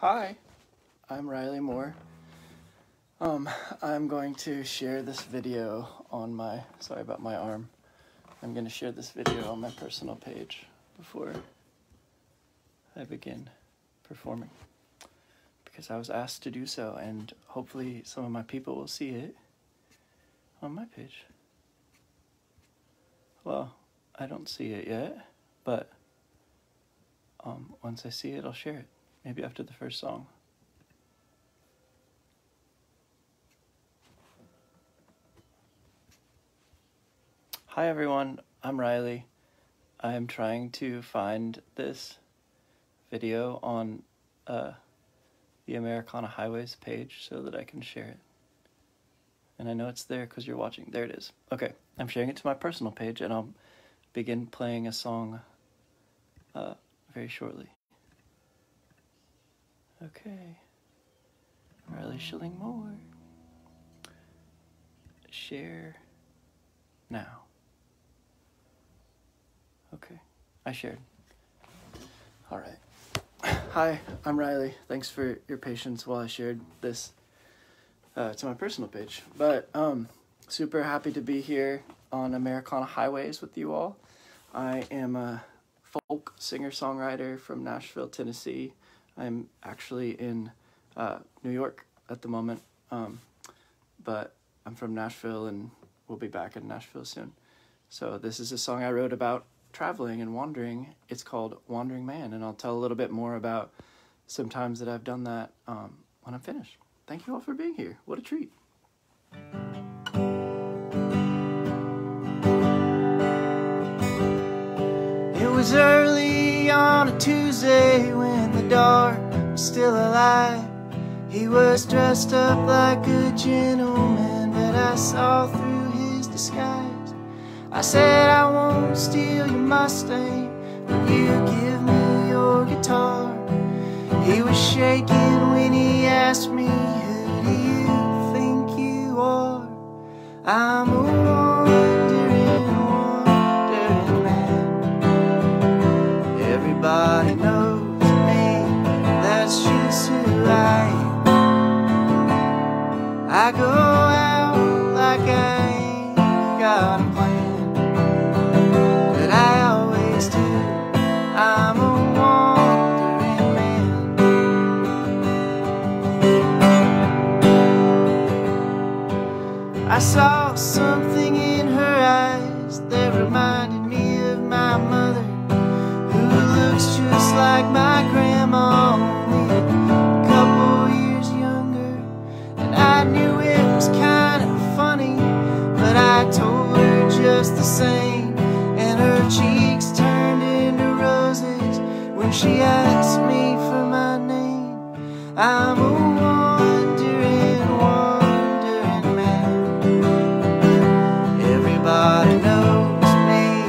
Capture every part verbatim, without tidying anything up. Hi, I'm Riley Moore. Um, I'm going to share this video on my, sorry about my arm. I'm going to share this video on my personal page before I begin performing, because I was asked to do so, and hopefully some of my people will see it on my page. Well, I don't see it yet, but um, once I see it, I'll share it. Maybe after the first song. Hi everyone, I'm Riley. I am trying to find this video on uh, the Americana Highways page so that I can share it. And I know it's there because you're watching. There it is. Okay, I'm sharing it to my personal page, and I'll begin playing a song uh, very shortly. Okay, Riley Schilling Moore, share now. Okay, I shared. All right. Hi, I'm Riley. Thanks for your patience while I shared this uh, to my personal page. But um, super happy to be here on Americana Highways with you all. I am a folk singer-songwriter from Nashville, Tennessee. I'm actually in uh, New York at the moment, um, but I'm from Nashville and we'll be back in Nashville soon. So this is a song I wrote about traveling and wandering. It's called Wandering Man, and I'll tell a little bit more about some times that I've done that um, when I'm finished. Thank you all for being here. What a treat. It was early on a Tuesday when the dark was still alive. He was dressed up like a gentleman, but I saw through his disguise. I said, I won't steal your Mustang, but you give me your guitar. He was shaking when he asked me, who do you think you are? I'm a wandering, wandering man. Everybody knows just who I am. I go out like I ain't got a plan, but I always do. I'm a wandering man. I saw something in her eyes that reminded me of my mother, who looks just like my grandma. I told her just the same, and her cheeks turned into roses when she asked me for my name. I'm a wandering, wandering man. Everybody knows me,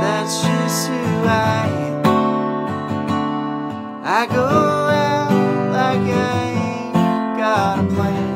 that's just who I am. I go out like I ain't got a plan.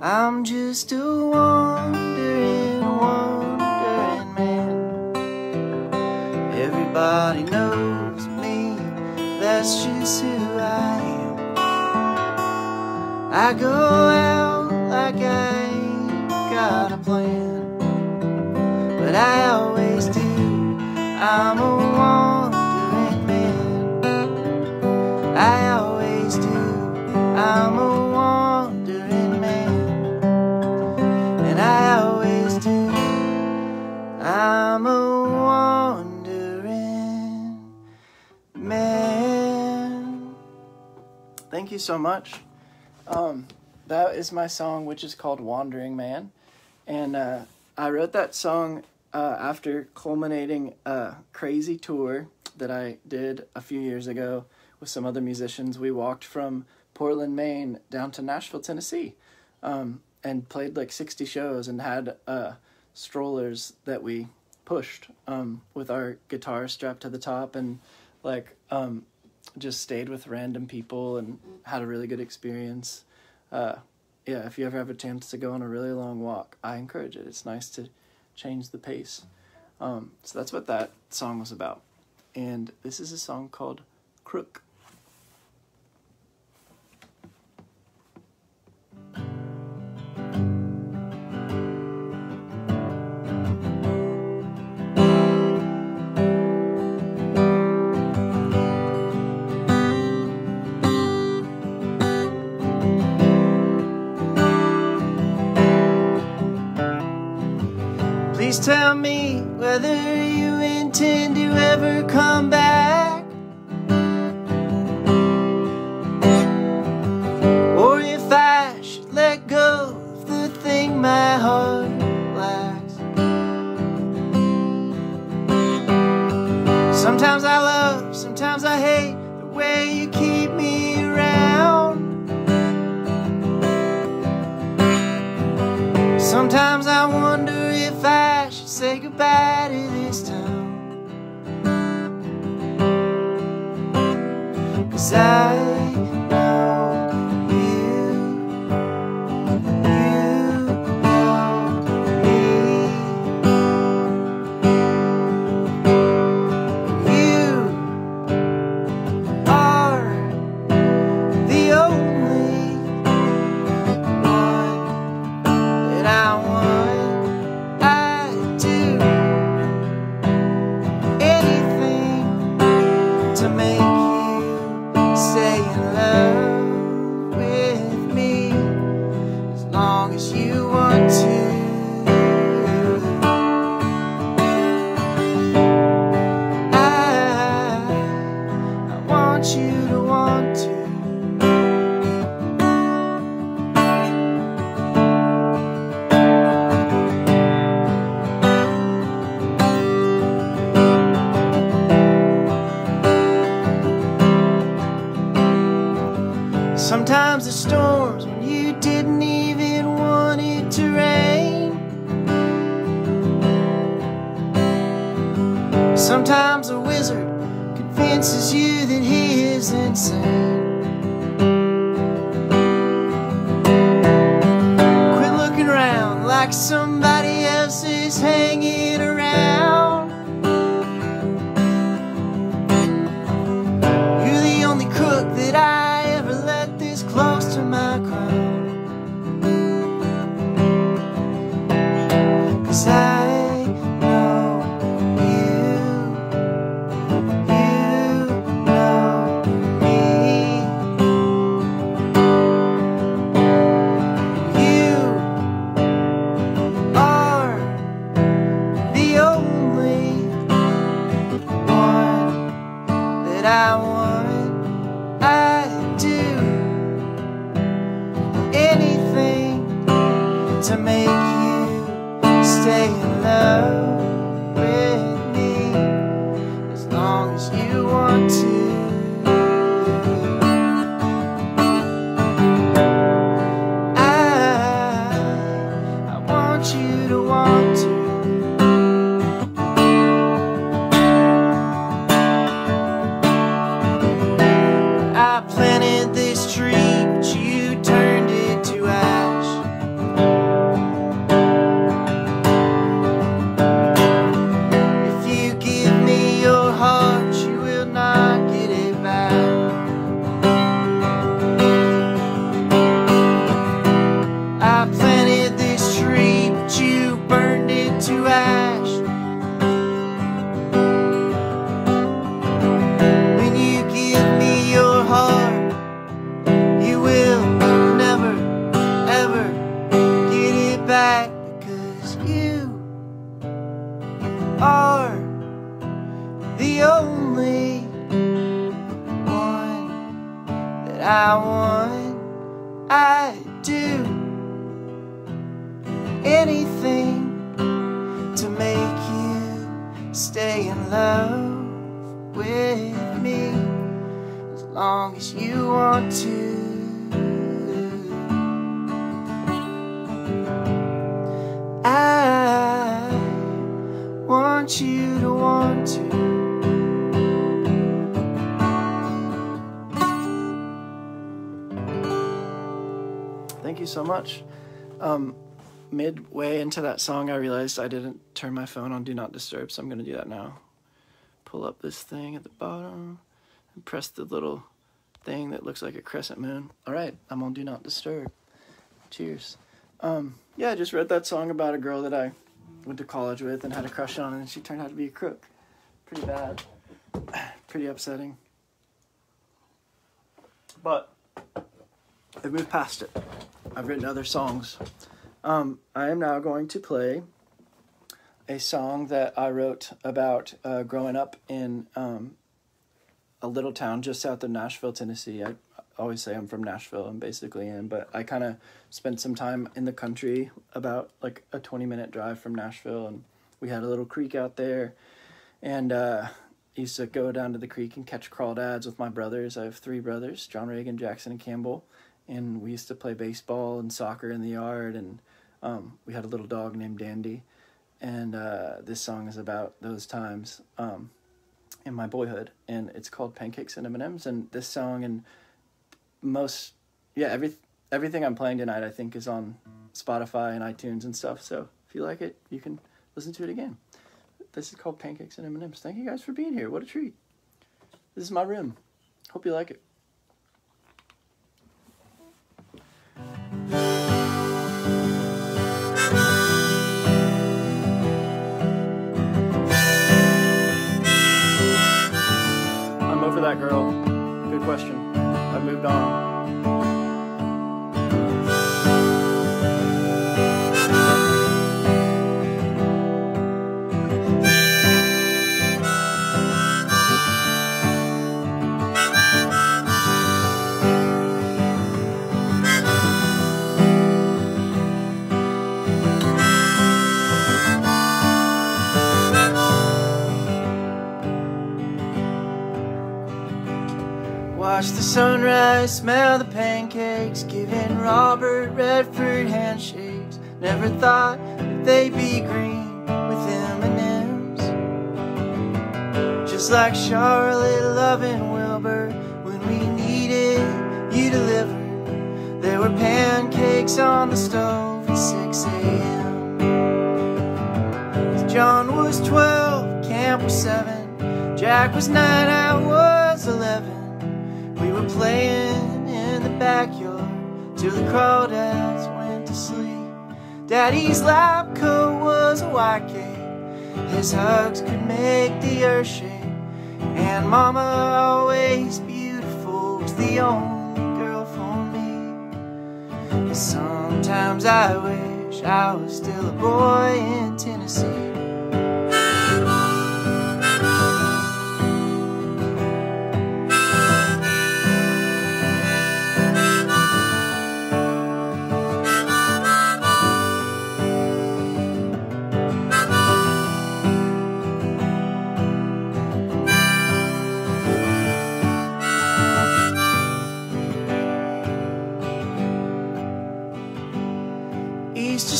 I'm just a wandering, wandering man. Everybody knows me, that's just who I am. I go out like I ain't got a plan, but I always do. I'm a wandering man. I always do. I'm a I'm a wandering man. Thank you so much. Um, that is my song, which is called Wandering Man. And uh, I wrote that song uh, after culminating a crazy tour that I did a few years ago with some other musicians, we walked from Portland, Maine down to Nashville, Tennessee, um, and played like sixty shows and had uh, strollers that we pushed um, with our guitar strapped to the top, and like um, just stayed with random people and had a really good experience. Uh, yeah, if you ever have a chance to go on a really long walk, I encourage it. It's nice to change the pace. Um, so that's what that song was about. And this is a song called Crook. Please tell me whether you intend to ever come back, or if I should let go of the thing my heart lacks. Sometimes I love, sometimes I hate the way you keep me around. Sometimes I wonder if I say goodbye to this town, 'cause I know you, you know me. You are the only one that I want. Sometimes the storms when you didn't even want it to rain. Sometimes a wizard convinces you that he is insane. Quit looking around like somebody else is hanging around. You're the only crook that I close to my crown, 'cause I anything to make love with me as long as you want to. I want you to want to. Thank you so much. Um, midway into that song, I realized I didn't turn my phone on Do Not Disturb, so I'm going to do that now. Pull up this thing at the bottom and press the little thing that looks like a crescent moon. All right, I'm on Do Not Disturb. Cheers. Um, yeah, I just read that song about a girl that I went to college with and had a crush on, and she turned out to be a crook. Pretty bad. Pretty upsetting. But I've moved past it. I've written other songs. Um, I am now going to play a song that I wrote about uh, growing up in um, a little town just south of Nashville, Tennessee. I always say I'm from Nashville, and basically am, but I kind of spent some time in the country, about like a twenty minute drive from Nashville, and we had a little creek out there, and uh, used to go down to the creek and catch crawdads with my brothers. I have three brothers, John, Reagan, Jackson, and Campbell. And we used to play baseball and soccer in the yard, and um, we had a little dog named Dandy. And uh, this song is about those times um, in my boyhood, and it's called Pancakes and M and M's. And this song and most, yeah, every, everything I'm playing tonight, I think, is on Spotify and iTunes and stuff. So if you like it, you can listen to it again. This is called Pancakes and M and M's. Thank you guys for being here. What a treat. This is my room. Hope you like it. I'm over that girl. Good question. I've moved on. Watch the sunrise, smell the pancakes, giving Robert Redford handshakes. Never thought that they'd be green with M and M's. Just like Charlotte loving Wilbur, when we needed you delivered. There were pancakes on the stove at six a m John was twelve, Camp was seven, Jack was nine, I was eleven. We were playing in the backyard till the crawdads went to sleep. Daddy's lab coat was a white cake, his hugs could make the earth shake, and Mama, always beautiful, was the only girl for me. And sometimes I wish I was still a boy in Tennessee.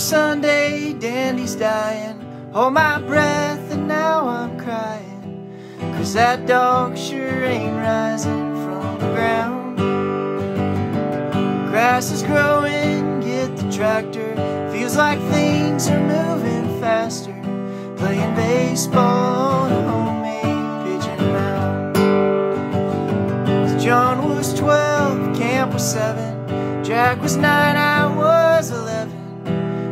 Sunday, Dandy's dying, hold my breath and now I'm crying, cause that dog sure ain't rising from the ground. Grass is growing, get the tractor, feels like things are moving faster, playing baseball on a homemade pigeon mound. John was twelve, Camp was seven, Jack was nine, I was eleven.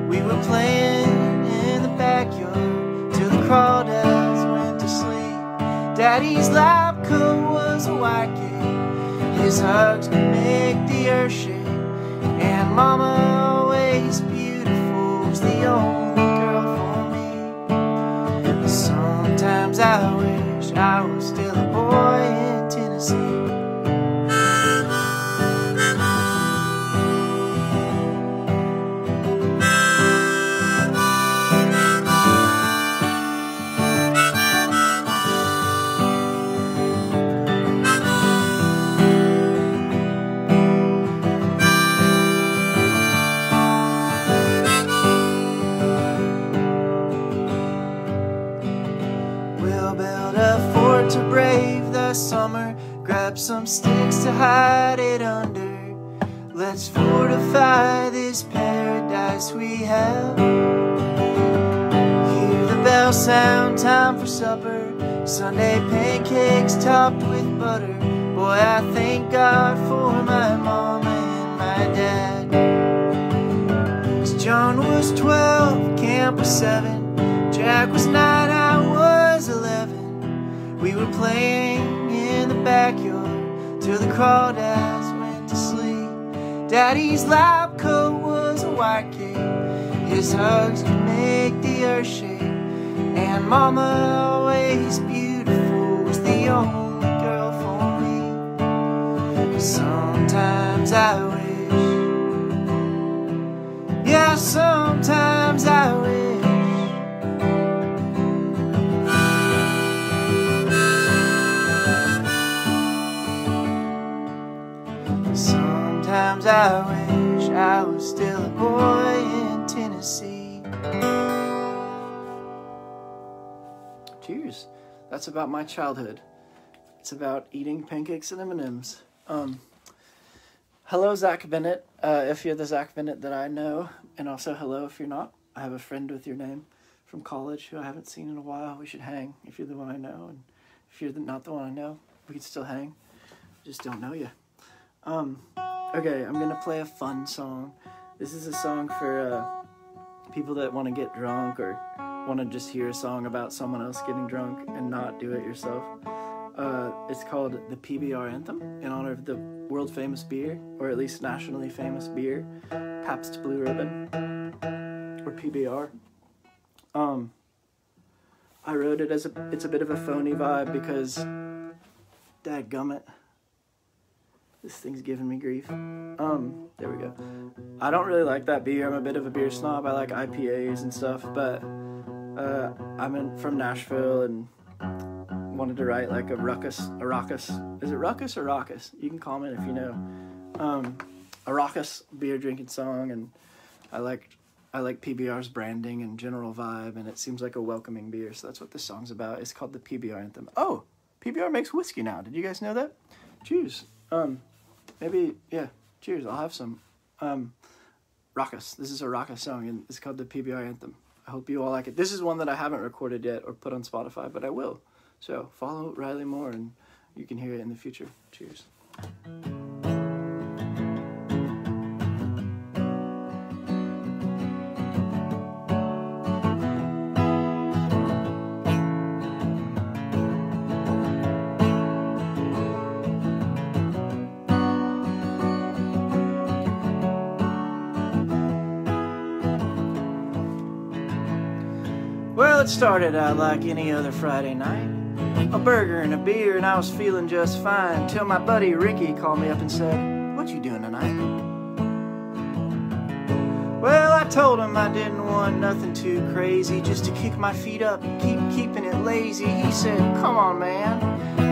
We were playing in the backyard till the crawdads went to sleep. Daddy's lab coat was a white cake, his hugs could make the earth shake, and Mama, always beautiful, was the only girl for me. And sometimes I wish I was still a boy in Tennessee. summer. Grab some sticks to hide it under. Let's fortify this paradise we have. Hear the bell sound, time for supper. Sunday pancakes topped with butter. Boy, I thank God for my mom and my dad. 'Cause John was twelve, Camp was seven, Jack was nine, I was eleven. We were playing in the backyard till the crawdads went to sleep. Daddy's lab coat was a white cape, his hugs could make the earth shake. And Mama, always beautiful, was the only girl for me. Sometimes I wish, yeah, sometimes I wish. Sometimes I wish I was still a boy in Tennessee. Cheers. That's about my childhood. It's about eating pancakes and M and M's. Um, hello, Zach Bennett, uh, if you're the Zach Bennett that I know, and also hello if you're not. I have a friend with your name from college who I haven't seen in a while. We should hang if you're the one I know, and if you're the, not the one I know, we can still hang. I just don't know you. Um, okay, I'm gonna play a fun song. This is a song for uh, people that want to get drunk or want to just hear a song about someone else getting drunk and not do it yourself. Uh, it's called the P B R Anthem, in honor of the world famous beer, or at least nationally famous beer, Pabst Blue Ribbon, or P B R. Um, I wrote it as a, it's a bit of a phony vibe because, dadgummit, this thing's giving me grief. Um, there we go. I don't really like that beer. I'm a bit of a beer snob. I like I P As and stuff, but Uh, I'm in, from Nashville and wanted to write like a ruckus, a raucous, is it ruckus or raucous? You can comment if you know. Um, a raucous beer drinking song, and I liked, I like P B R's branding and general vibe, and it seems like a welcoming beer, so that's what this song's about. It's called the P B R Anthem. Oh, P B R makes whiskey now. Did you guys know that? Cheers. Um, maybe, yeah, cheers. I'll have some. Um, raucous. This is a raucous song, and it's called the P B R Anthem. I hope you all like it. This is one that I haven't recorded yet or put on Spotify, but I will. So follow Riley Moore and you can hear it in the future. Cheers. It started out like any other Friday night, a burger and a beer, and I was feeling just fine, till my buddy Ricky called me up and said, "What you doing tonight?" Well, I told him I didn't want nothing too crazy, just to kick my feet up and keep keeping it lazy. He said, "Come on, man,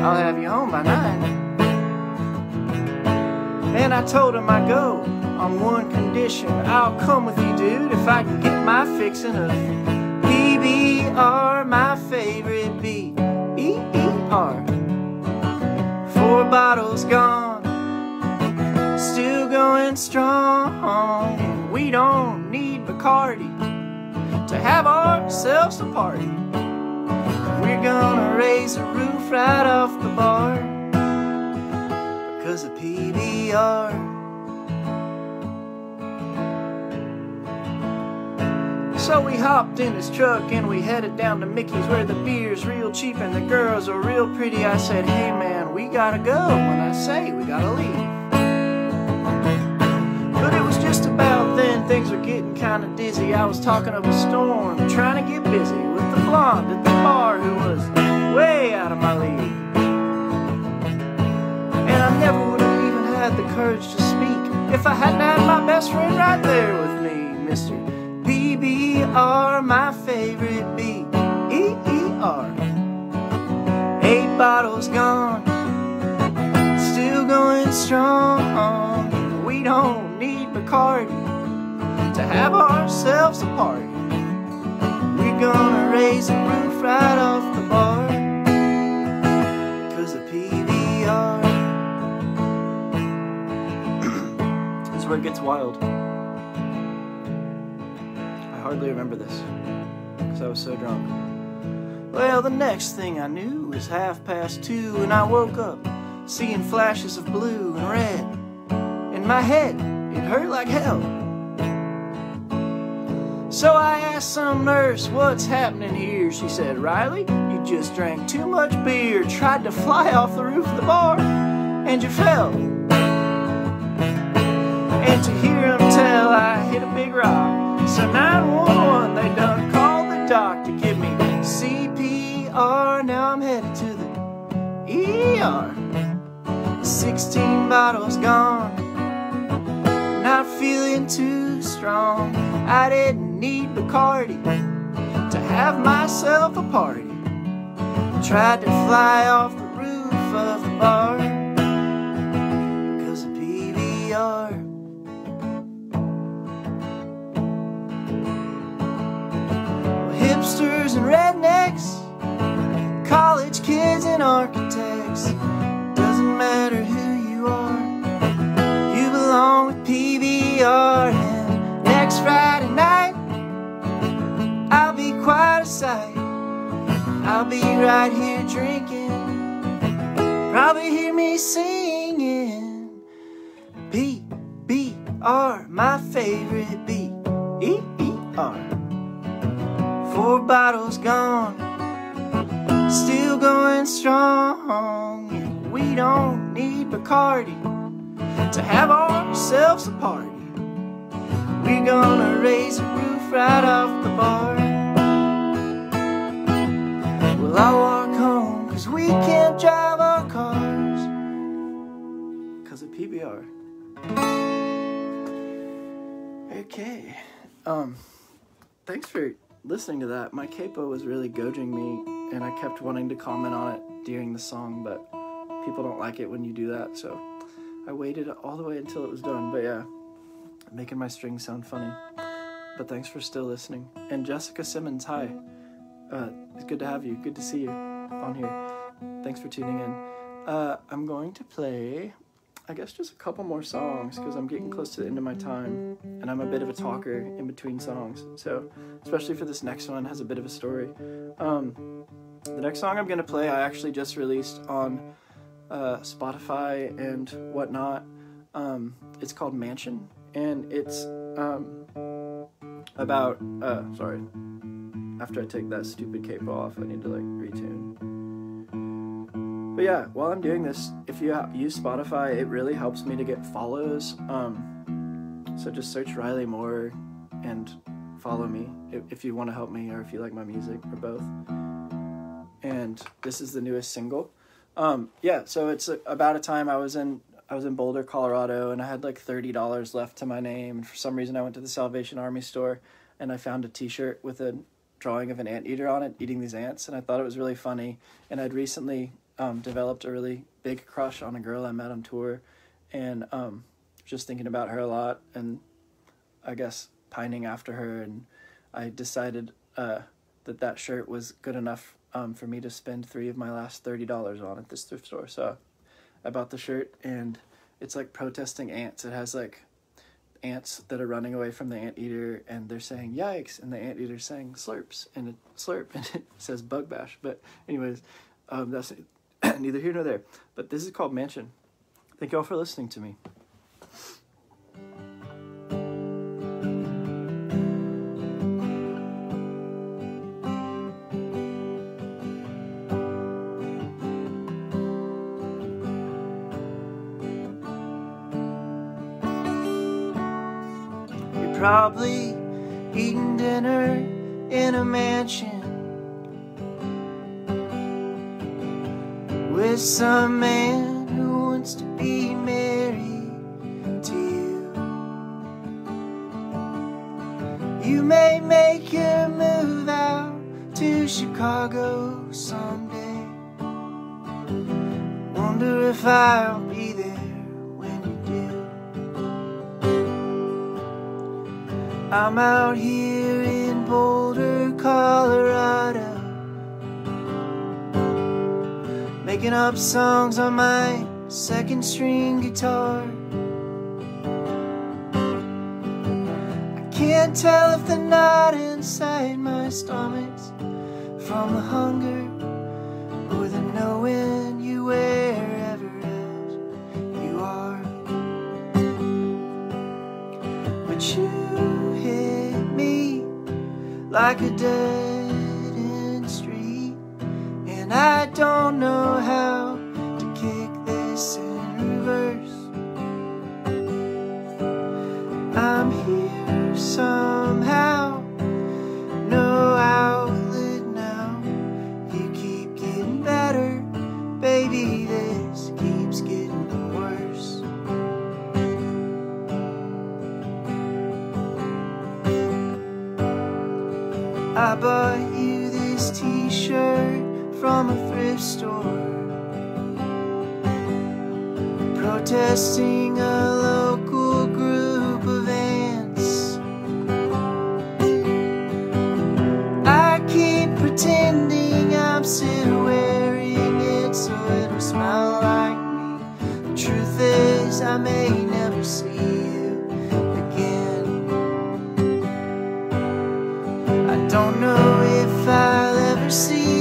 I'll have you home by nine." Then I told him I'd go on one condition. "I'll come with you, dude, if I can get my fixin' of P B R, my favorite beer, E E R. Four bottles gone, still going strong. We don't need Bacardi to have ourselves a party. We're gonna raise the roof right off the bar because of P B R. So we hopped in his truck and we headed down to Mickey's, where the beer's real cheap and the girls are real pretty. I said, "Hey man, we gotta go," when I say we gotta leave. But it was just about then things were getting kinda dizzy. I was talking of a storm, trying to get busy with the blonde at the bar who was way out of my league. And I never would have even had the courage to speak if I hadn't had my best friend right there with me, Mister P B R, my favorite beer, E E R. Eight bottles gone, still going strong. We don't need Bacardi to have ourselves a party. We're gonna raise the roof right off the bar because of P B R. Father Gets Wild. I hardly remember this, because I was so drunk. Well, the next thing I knew was half past two, and I woke up seeing flashes of blue and red. In my head, it hurt like hell. So I asked some nurse, what's happening here? She said, Riley, you just drank too much beer, tried to fly off the roof of the bar, and you fell. And to hear them tell, I hit a big rock. So nine one one, they done called the doc to give me C P R. Now I'm headed to the E R. Sixteen bottles gone, not feeling too strong. I didn't need Bacardi to have myself a party. Tried to fly off the roof of the bar because of P B R. Well, hipsters and rednecks, college kids and architects, doesn't matter who you are, you belong with P B R. And next Friday night I'll be quite a sight. I'll be right here drinking, probably hear me singing. B, B, R, my favorite B, E, E, R. Four bottles gone, still going strong. And we don't need Bacardi to have ourselves a party. We're gonna raise a roof right off the bar. Well, I walk home, cause we can't drive our cars cause of P B R. Okay. Um, thanks for listening to that. My capo was really gouging me, and I kept wanting to comment on it during the song, but people don't like it when you do that, so I waited all the way until it was done. But yeah, making my strings sound funny. But thanks for still listening. And Jessica Simmons, hi. Uh, it's good to have you. Good to see you on here. Thanks for tuning in. Uh, I'm going to play, I guess, just a couple more songs because I'm getting close to the end of my time. And I'm a bit of a talker in between songs. So, especially for this next one, it has a bit of a story. Um, the next song I'm going to play, I actually just released on uh, Spotify and whatnot. Um, it's called Mansion. And it's um, about, uh, sorry, after I take that stupid cape off, I need to like retune. But yeah, while I'm doing this, if you use Spotify, it really helps me to get follows. Um, so just search Riley Moore and follow me if you want to help me or if you like my music or both. And this is the newest single. Um, yeah, so it's about a time I was in... I was in Boulder, Colorado, and I had like thirty dollars left to my name. And for some reason, I went to the Salvation Army store, and I found a T-shirt with a drawing of an anteater on it, eating these ants, and I thought it was really funny. And I'd recently um, developed a really big crush on a girl I met on tour, and um, just thinking about her a lot, and I guess pining after her. And I decided uh, that that shirt was good enough um, for me to spend three of my last thirty dollars on at this thrift store. So I bought the shirt, and it's like protesting ants. It has like ants that are running away from the anteater, and they're saying yikes, and the anteater's saying slurps, and it slurp, and it says bug bash. But anyways, um, that's neither here nor there. But this is called Mansion. Thank y'all for listening to me. Probably eating dinner in a mansion with some man who wants to be married to you. You may make your move out to Chicago someday. Wonder if I'll be there. I'm out here in Boulder, Colorado, making up songs on my second string guitar. can't tell if the knot inside my stomach's from the hunger or the knowing you wherever else you are. But you hit me like a dead-end street, and I don't know how to kick this in reverse. I'm here somehow, no outlet now. You keep getting better, baby, this keeps getting worse. I bought you this t-shirt from a thrift store, protesting a local group of ants. I keep pretending I'm still wearing it so it'll smell like me. The truth is I may never see you again. I don't know if I'll ever see you.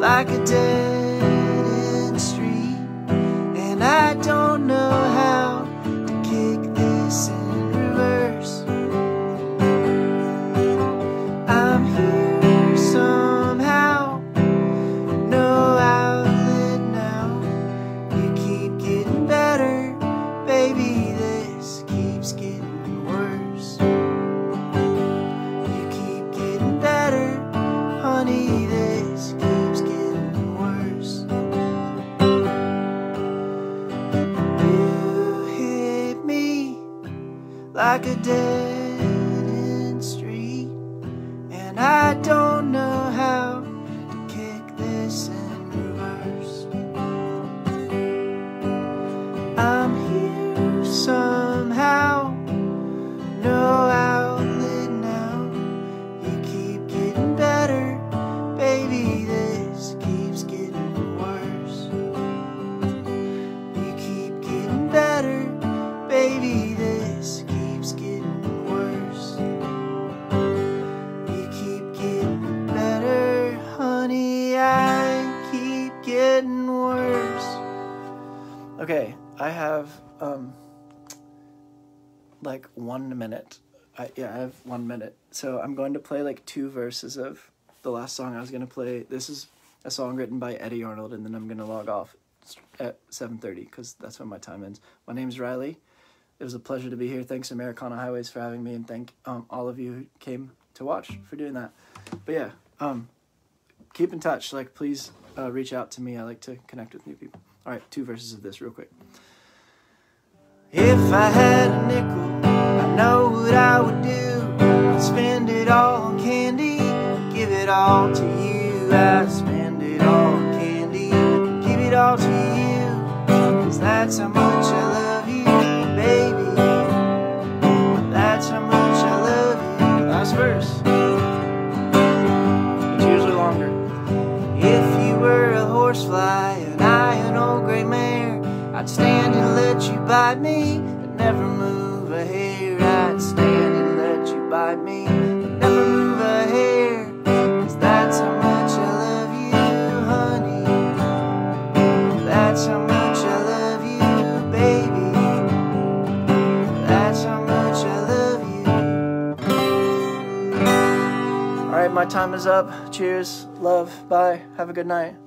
Like a dead-end street, and I don't know how to kick this in reverse. I'm here somehow, no outlet now. You keep getting better, baby, this keeps getting worse. You keep getting better, honey, this keeps like a dead-end street, and I don't know how to kick this in reverse. I'm here somehow, no outlet now. You keep getting better, baby, this keeps getting worse. You keep getting better, baby, this getting worse. You keep getting better, honey, I keep getting worse. Okay, I have um like one minute. I, yeah, I have one minute. So I'm going to play like two verses of the last song I was going to play. This is a song written by Eddie Arnold, and then I'm going to log off at seven thirty because that's when my time ends. My name's Riley. It was a pleasure to be here. Thanks, Americana Highways, for having me, and thank um, all of you who came to watch for doing that. But yeah, um, keep in touch. Like, please uh, reach out to me. I like to connect with new people. All right, two verses of this real quick. If I had a nickel, I know what I would do. I'd spend it all on candy, give it all to you. I'd spend it all on candy, give it all to you. Cause that's how much I love you. Baby, that's how much I love you. Last verse. It's usually longer. If you were a horsefly and I an old gray mare, I'd stand and let you bite me and never move a hair. I'd stand and let you bite me and never move a hair. Cause that's how much I love you, honey. That's how much. My time is up. Cheers, love, bye, have a good night.